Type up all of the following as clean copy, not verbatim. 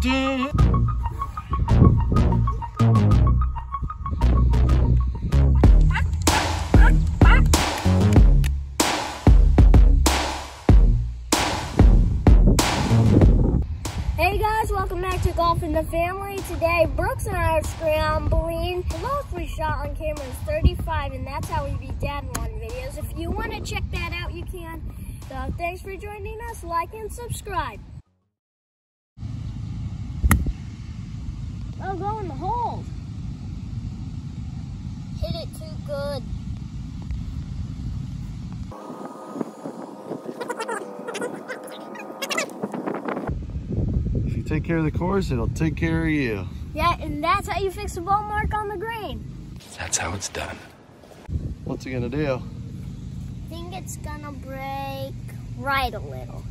Hey guys, welcome back to Golf in the Family. Today, Brooks and I are scrambling. The lowest we shot on camera is 35, and that's how we beat Dad in one videos. If you want to check that out, you can. So thanks for joining us. Like and subscribe. Oh, go in the hole. Hit it too good. If you take care of the course, it'll take care of you. Yeah, and that's how you fix the ball mark on the green. That's how it's done. What's he gonna do? I think it's gonna break right a little.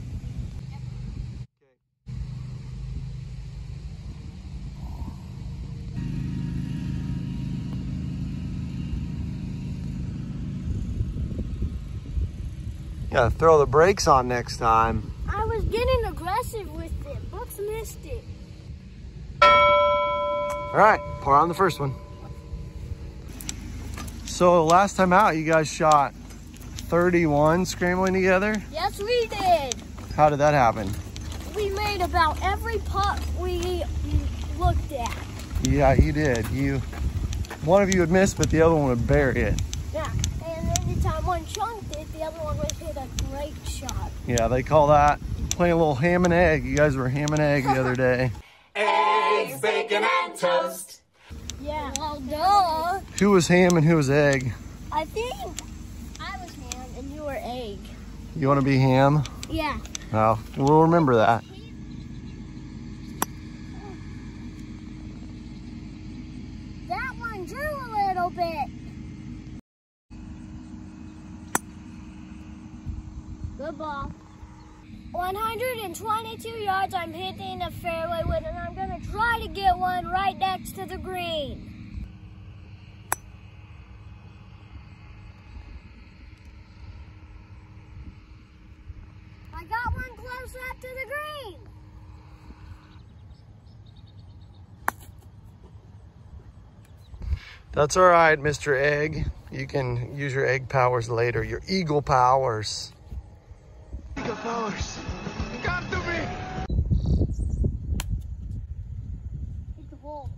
Gotta throw the brakes on next time. I was getting aggressive with it. Brooks missed it. All right, par on the first one. So last time out, you guys shot 31 scrambling together? Yes, we did. How did that happen? We made about every putt we looked at. Yeah, you did. One of you would miss, but the other one would bury it. Yeah. Time one chunked it, the other one would hit a great shot. Yeah, they call that playing a little ham and egg. You guys were ham and egg the other day. Eggs, bacon, and toast. Yeah, well, duh. Who was ham and who was egg? I think I was ham and you were egg. You want to be ham? Yeah. Well, we'll remember that. That one drew a little bit. Good ball. 122 yards, I'm hitting a fairway with, and I'm gonna try to get one right next to the green. I got one close up to the green. That's all right, Mr. Egg. You can use your egg powers later, your eagle powers. Powers. Come to me. Hit the ball.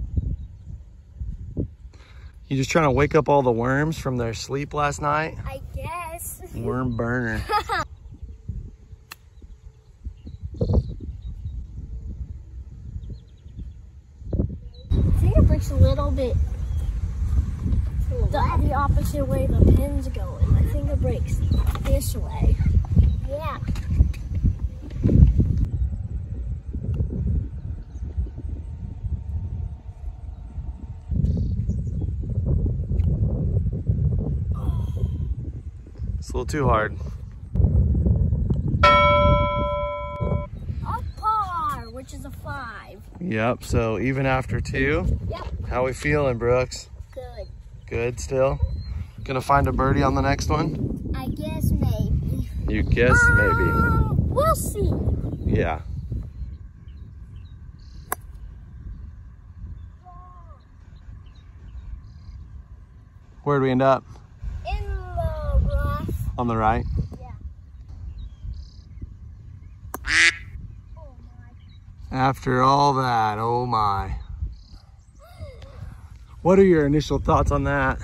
You just trying to wake up all the worms from their sleep last night? I guess. Worm burner. I think it breaks a little bit. The opposite way the pin's going. I think it breaks this way. Yeah. It's a little too hard. A par, which is a 5. Yep, so even after 2? Yep. How we feeling, Brooks? Good. Good still? Gonna find a birdie on the next one? I guess maybe. You guess maybe. We'll see. Yeah. Where'd we end up? In the rough. On the right? Yeah. Oh my. After all that, oh my. What are your initial thoughts on that?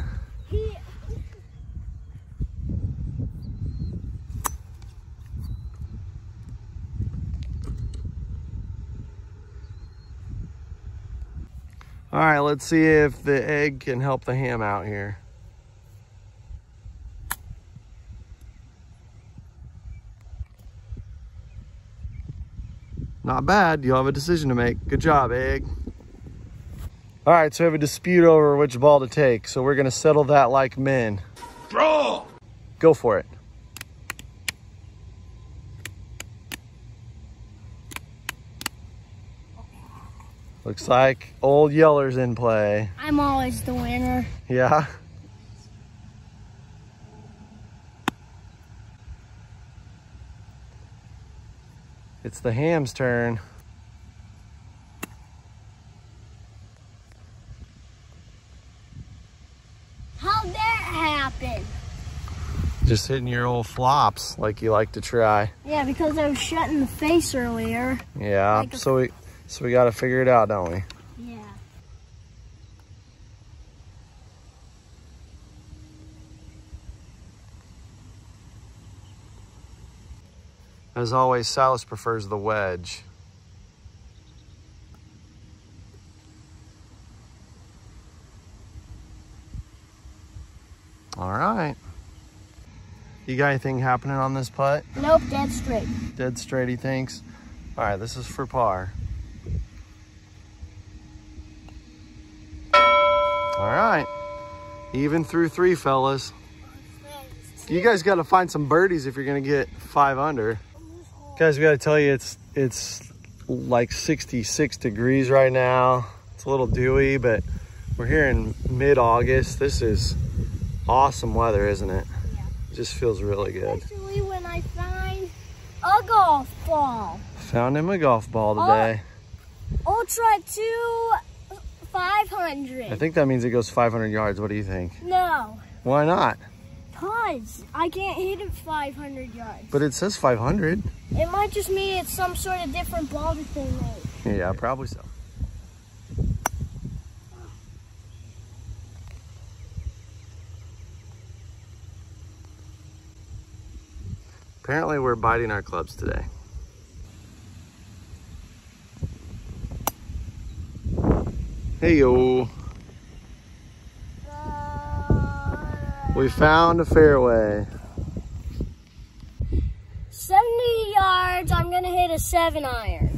All right, let's see if the egg can help the ham out here. Not bad, you'll have a decision to make. Good job, egg. All right, so we have a dispute over which ball to take, so we're gonna settle that like men. Bro! Go for it. Looks like old Yeller's in play. I'm always the winner. Yeah. It's the ham's turn. just hitting your old flops like you like to try. Yeah, because I was shut in the face earlier. Yeah, like so we got to figure it out, don't we? Yeah. As always, Silas prefers the wedge. All right. You got anything happening on this putt? Nope, dead straight. Dead straight, he thinks. All right, this is for par. All right. Even through three, fellas. You guys got to find some birdies if you're going to get 5 under. Guys, we got to tell you it's like 66 degrees right now. It's a little dewy, but we're here in mid-August. This is awesome weather, isn't it? Just feels really good. Especially when I find a golf ball. Found him a golf ball today. Ultra 2 500. I think that means it goes 500 yards. What do you think? No. Why not? Because I can't hit it 500 yards. But it says 500. It might just mean it's some sort of different ball that they make. Yeah, probably so. Apparently we're biting our clubs today. Hey yo. We found a fairway. 70 yards, I'm gonna hit a 7 iron.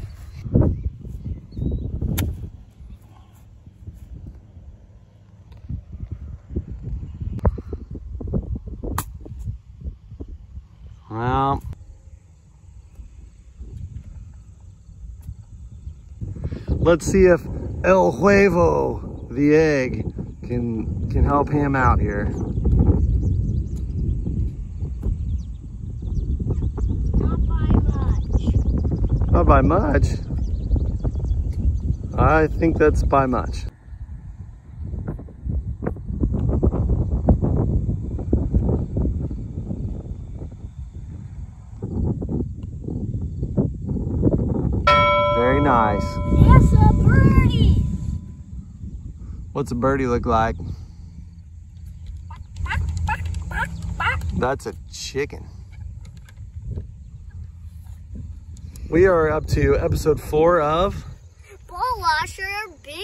Well, let's see if El Huevo, the egg, can help him out here. Not by much. Not by much? I think that's by much. Nice. That's a birdie. What's a birdie look like? That's a chicken. We are up to episode 4 of Ball Washer Bingo.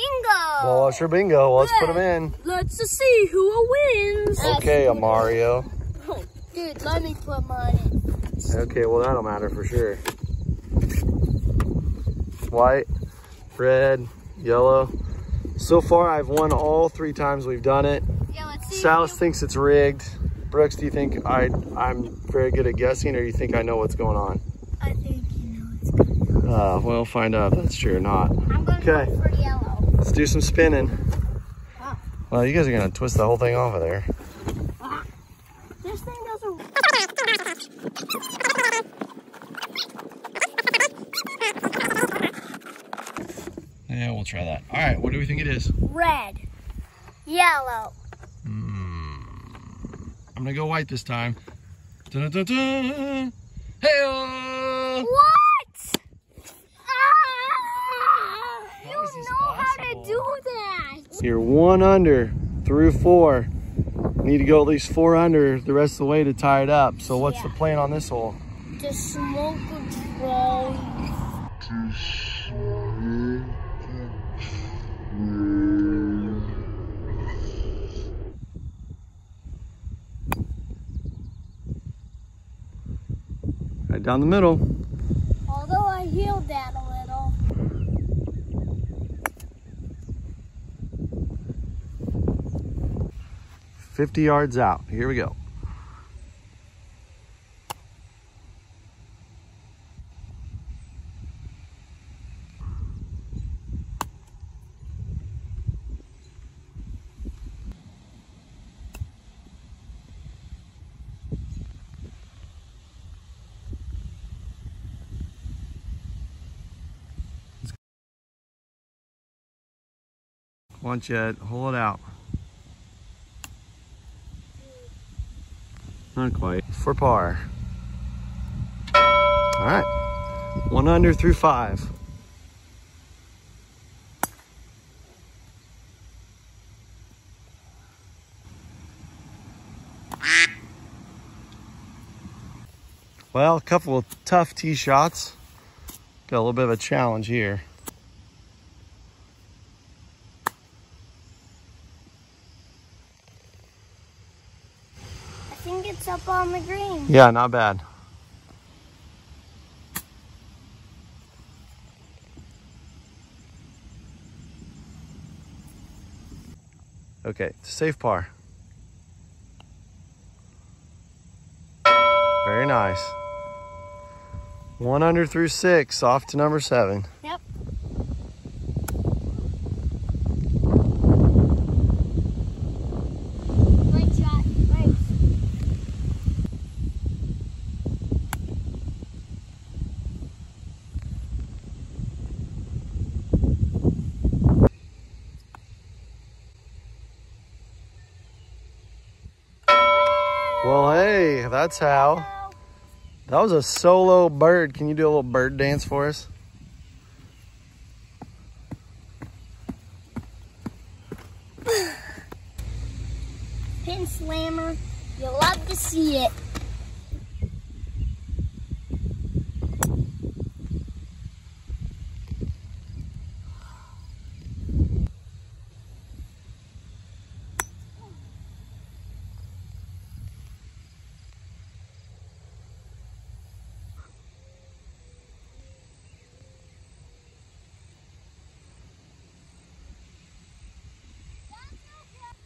Ball Washer Bingo. Well, let's put them in. Let's see who wins. Okay, Mario. Dude, let me put mine in. Okay, well, that'll matter for sure. White, red, yellow. So far, I've won all 3 times we've done it. Yeah, let's see. Silas thinks it's rigged. Brooks, do you think I'm very good at guessing, or you think I know what's going on? I think you know what's going on. We'll find out if that's true or not. I'm going to go for yellow. Let's do some spinning. Wow. Well, you guys are going to twist the whole thing over there. This thing doesn't... Yeah, we'll try that. All right, what do we think it is? Red. Yellow. I'm going to go white this time. Dun, dun, dun, dun. Hey-oh! What? Ah, you don't know how to do that. You're 1 under through 4. Need to go at least 4 under the rest of the way to tie it up. So what's the plan on this hole? To smoke a troll. Right down the middle. Although I healed that a little. – 50 yards out. Here we go. Once you hold it out. Not quite. For par. All right. 1 under through 5. Well, a couple of tough tee shots. Got a little bit of a challenge here. I think it's up on the green. Yeah, not bad. Okay, safe par. Very nice. 1 under through 6, off to number 7. Yep. Great shot. Great. Well, hey, that's how. That was a solo bird. Can you do a little bird dance for us? Pin slammer. You'll love to see it.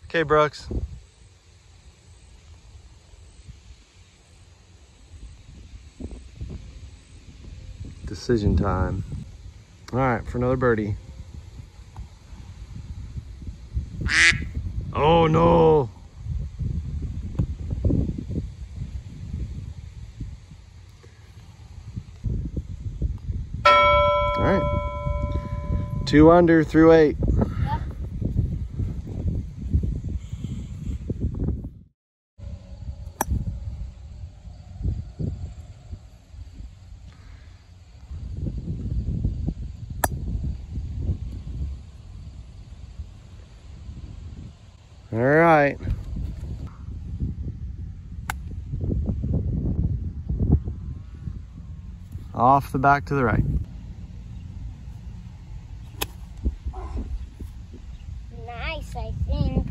Okay, Brooks. Decision time. All right, for another birdie. Oh, no. All right. 2 under through 8. All right. Off the back to the right. Nice, I think.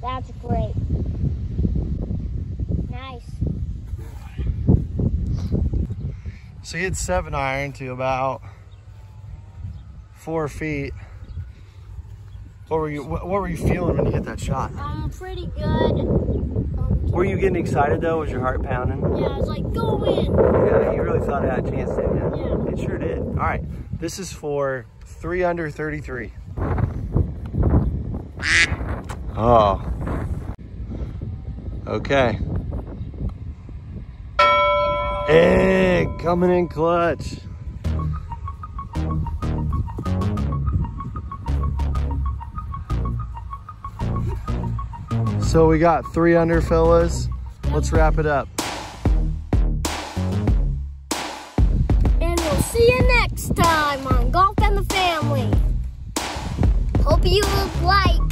That's great. Nice. So he had 7 iron to about 4 feet. What were you feeling when you hit that shot? Pretty good. Were you getting excited though? Was your heart pounding? Yeah, I was like, go in. Yeah, you really thought it had a chance, didn't you? Yeah. It sure did. All right, this is for 3 under 33. Oh. Okay. Egg coming in clutch. So we got 3 under, fellas. Let's wrap it up. And we'll see you next time on Golf in the Family. Hope you like.